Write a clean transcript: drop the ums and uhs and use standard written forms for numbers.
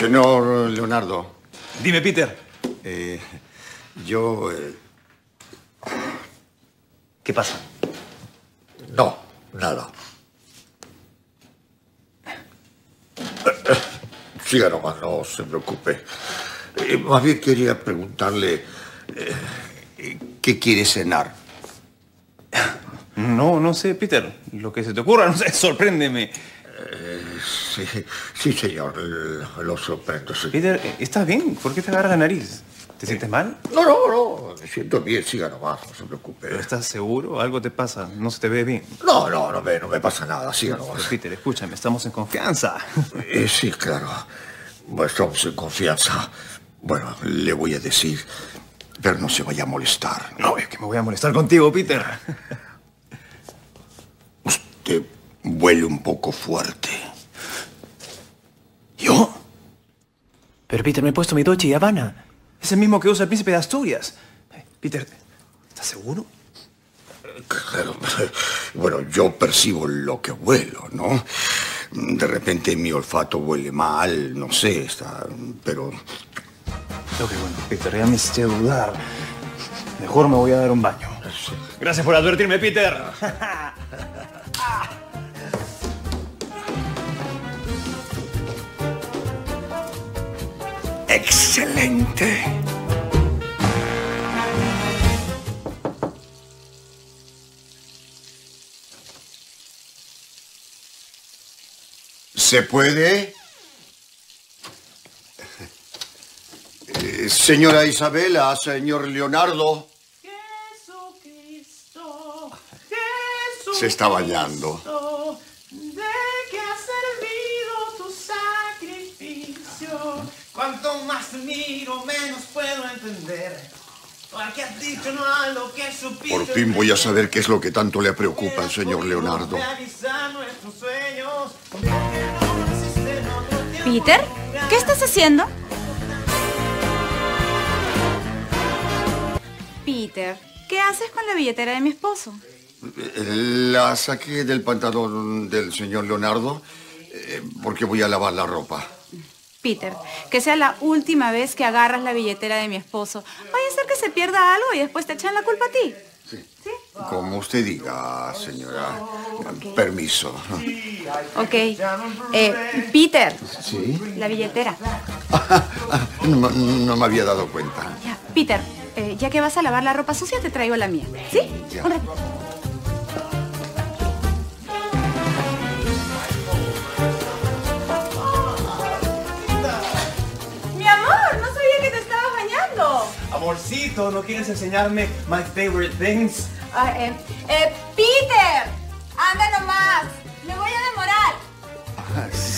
Señor Leonardo. Dime, Peter. ¿Qué pasa? No, nada. Siga nomás, no se preocupe. Más bien quería preguntarle... ¿qué quiere cenar? No sé, Peter. Lo que se te ocurra, no sé, sorpréndeme. Sí, señor, lo sorprendo. Sí. Peter, ¿estás bien? ¿Por qué te agarras la nariz? ¿Te sientes mal? No, me siento bien, siga nomás, no se preocupe. ¿Pero estás seguro? ¿Algo te pasa? ¿No se te ve bien? No me pasa nada, siga nomás. Peter, escúchame, estamos en confianza. Sí, claro, estamos en confianza. Bueno, le voy a decir, pero no se vaya a molestar. No, es que me voy a molestar contigo, Peter. Usted huele un poco fuerte. ¿Yo? Pero, Peter, me he puesto mi Dolce y Habana. Es el mismo que usa el príncipe de Asturias. Peter, ¿estás seguro? Claro. Bueno, yo percibo lo que huelo, ¿no? De repente mi olfato huele mal, no sé, pero... Lo que bueno, Peter, ya me hice dudar. Mejor me voy a dar un baño. Sí. Gracias por advertirme, Peter. ¡Excelente! ¿Se puede? Señora Isabella, señor Leonardo. Jesucristo, Jesucristo. Se está bañando. Cuanto más miro, menos puedo entender. Porque has dicho no a lo que supiste. Por fin voy a saber qué es lo que tanto le preocupa al señor Leonardo. Peter, ¿qué estás haciendo? Peter, ¿qué haces con la billetera de mi esposo? La saqué del pantalón del señor Leonardo porque voy a lavar la ropa. Peter, que sea la última vez que agarras la billetera de mi esposo. Vaya a ser que se pierda algo y después te echan la culpa a ti. Sí. ¿Sí? Como usted diga, señora. Okay. Permiso. Ok. Peter. ¿Sí? La billetera. No me había dado cuenta. Ya, Peter, ya que vas a lavar la ropa sucia, te traigo la mía. ¿Sí? Ya. Un ratito. Amorcito, ¿no quieres enseñarme my favorite things? Peter, anda nomás, me voy a demorar.